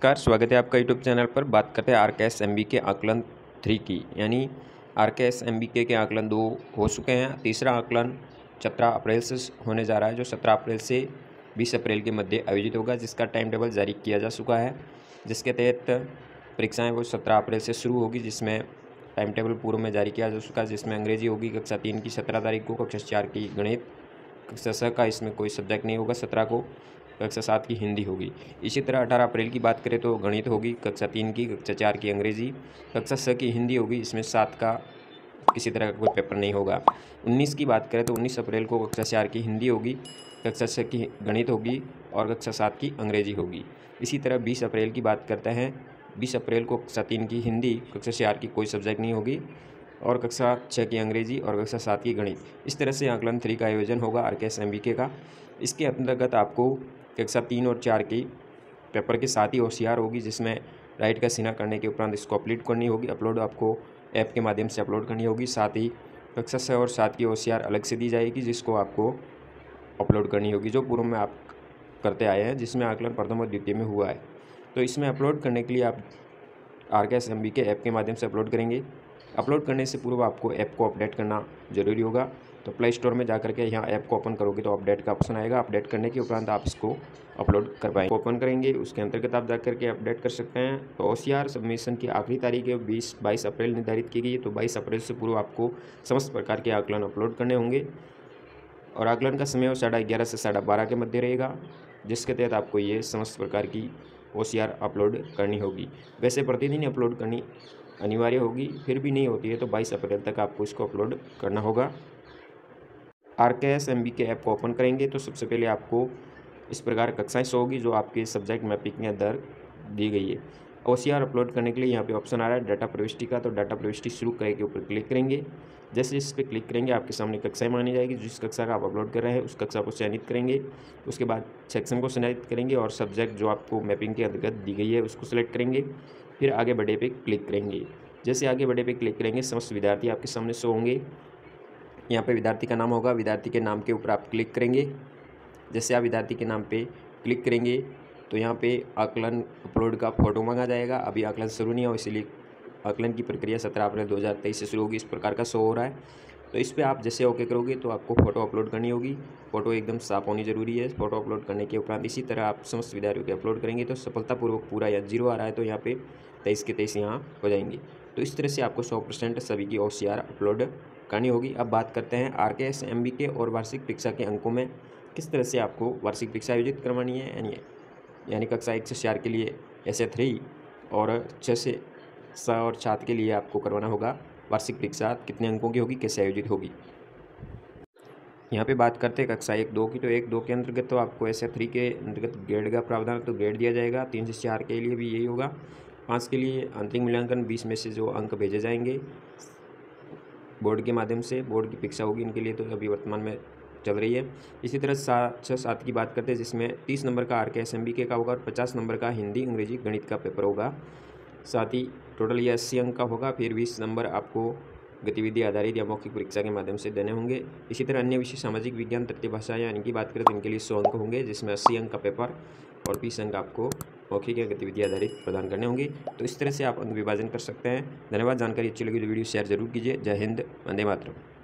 नमस्कार, स्वागत है आपका यूट्यूब चैनल पर। बात करते हैं RKSMBK आकलन 3 की, यानी RKSMBK के आकलन 2 हो चुके हैं। तीसरा आकलन 17 अप्रैल से होने जा रहा है, जो 17 अप्रैल से 20 अप्रैल के मध्य आयोजित होगा, जिसका टाइम टेबल जारी किया जा चुका है। जिसके तहत परीक्षाएं वो 17 अप्रैल से शुरू होगी, जिसमें टाइम टेबल पूर्व में जारी किया जा चुका है, जिसमें अंग्रेजी होगी कक्षा 3 की 17 तारीख को, कक्षा 4 की गणित, कक्षा 6 का इसमें कोई सब्जेक्ट नहीं होगा 17 को, कक्षा 7 की हिंदी होगी। इसी तरह 18 अप्रैल की बात करें तो गणित होगी कक्षा 3 की, कक्षा 4 की अंग्रेजी, कक्षा 6 की हिंदी होगी, इसमें 7 का किसी तरह का कोई पेपर नहीं होगा। 19 की बात करें तो 19 अप्रैल को कक्षा 4 की हिंदी होगी, कक्षा 6 की गणित होगी और कक्षा 7 की अंग्रेजी होगी। इसी तरह 20 अप्रैल की बात करते हैं, 20 अप्रैल को कक्षा 3 की हिंदी, कक्षा 4 की कोई सब्जेक्ट नहीं होगी और कक्षा 6 की अंग्रेजी और कक्षा 7 की गणित। इस तरह से आकलन 3 का आयोजन होगा RKSMBK का। इसके अंतर्गत आपको कक्षा 3 और 4 की पेपर के साथ ही OCR होगी, जिसमें राइट का सीना करने के उपरांत इसको अपलोड करनी होगी। अपलोड आपको ऐप के माध्यम से अपलोड करनी होगी। साथ ही कक्षा 6 और 7 की OCR अलग से दी जाएगी, जिसको आपको अपलोड करनी होगी, जो पूर्व में आप करते आए हैं, जिसमें आकलन प्रथम और द्वितीय में हुआ है। तो इसमें अपलोड करने के लिए आप RKSMBK ऐप के माध्यम से अपलोड करेंगे। अपलोड करने से पूर्व आपको ऐप को अपडेट करना जरूरी होगा। तो प्ले स्टोर में जाकर के यहाँ ऐप को ओपन करोगे तो अपडेट का ऑप्शन आएगा। अपडेट करने के उपरांत आप इसको अपलोड कर पाएंगे। ओपन करेंगे, उसके अंतर्गत आप जाकर के अपडेट कर सकते हैं। तो OCR सबमिशन की आखिरी तारीख है 22 अप्रैल निर्धारित की गई है। तो 22 अप्रैल से पूर्व आपको समस्त प्रकार के आकलन अपलोड करने होंगे और आकलन का समय 11:30 से 12:30 के मध्य रहेगा, जिसके तहत आपको ये समस्त प्रकार की OCR अपलोड करनी होगी। वैसे प्रतिदिन अपलोड करनी अनिवार्य होगी, फिर भी नहीं होती है तो 22 अप्रैल तक आपको इसको अपलोड करना होगा। RKSMBK ऐप को ओपन करेंगे तो सबसे पहले आपको इस प्रकार कक्षाएँ शो होगी, जो आपके सब्जेक्ट मैपिंग के अंदर दी गई है। OCR अपलोड करने के लिए यहाँ पे ऑप्शन आ रहा है डाटा प्रविष्टि का। तो डाटा प्रविष्टि शुरू करने के ऊपर क्लिक करेंगे। जैसे इस पर क्लिक करेंगे आपके सामने कक्षाएं मानी जाएगी। जिस कक्षा का आप अपलोड कर रहे हैं उस कक्षा को चयनित करेंगे, उसके बाद सेक्शन को चयनित करेंगे और सब्जेक्ट जो आपको मैपिंग के अंतर्गत दी गई है उसको सिलेक्ट करेंगे। फिर आगे बड़े पे क्लिक करेंगे। जैसे आगे बड़े पे क्लिक करेंगे समस्त विद्यार्थी आपके सामने शो होंगे। यहाँ पे विद्यार्थी का नाम होगा, विद्यार्थी के नाम के ऊपर आप क्लिक करेंगे। जैसे आप विद्यार्थी के नाम पे क्लिक करेंगे तो यहाँ पे आकलन अपलोड का फ़ोटो मांगा जाएगा। अभी आकलन शुरू नहीं हो, इसलिए आकलन की प्रक्रिया 17 अप्रैल 2023 से शुरू होगी। इस प्रकार का शो हो रहा है। तो इस पर आप जैसे ओके करोगे तो आपको फ़ोटो अपलोड करनी होगी। फ़ोटो एकदम साफ होनी जरूरी है। फ़ोटो अपलोड करने के उपरांत इसी तरह आप समस्त विद्यार्थियों के अपलोड करेंगे तो सफलतापूर्वक पूरा या 0 आ रहा है तो यहाँ पे 23 के 23 यहाँ हो जाएंगे। तो इस तरह से आपको 100% सभी की OCR अपलोड करनी होगी। अब बात करते हैं RKSMBK और वार्षिक परीक्षा के अंकों में किस तरह से आपको वार्षिक परीक्षा आयोजित करवानी है। यानी कक्षा 1 से 4 के लिए SA-3 और 6 और 7 के लिए आपको करवाना होगा। वार्षिक परीक्षा कितने अंकों की होगी, कैसे आयोजित होगी, यहाँ पे बात करते हैं कक्षा 1-2 की। तो 1-2 के अंतर्गत तो आपको SA-3 के अंतर्गत ग्रेड का प्रावधान तो ग्रेड दिया जाएगा। 3 से 4 के लिए भी यही होगा। 5 के लिए अंतिम मूल्यांकन 20 में से जो अंक भेजे जाएंगे बोर्ड के माध्यम से, बोर्ड की परीक्षा होगी इनके लिए तो अभी वर्तमान में चल रही है। इसी तरह 6-7 की बात करते हैं, जिसमें 30 नंबर का RKSMBK का होगा और 50 नंबर का हिंदी, अंग्रेजी, गणित का पेपर होगा। साथ ही टोटल यह 80 अंक का होगा। फिर 20 नंबर आपको गतिविधि आधारित या मौखिक परीक्षा के माध्यम से देने होंगे। इसी तरह अन्य विषय सामाजिक विज्ञान, तृतीय भाषा या इनकी बात करें तो इनके लिए 100 अंक होंगे, जिसमें 80 अंक का पेपर और 20 अंक आपको मौखिक या गतिविधि आधारित प्रदान करने होंगे। तो इस तरह से आप अंक विभाजन कर सकते हैं। धन्यवाद। जानकारी अच्छी लगी तो वीडियो शेयर जरूर कीजिए। जय हिंद, वंदे मातरम।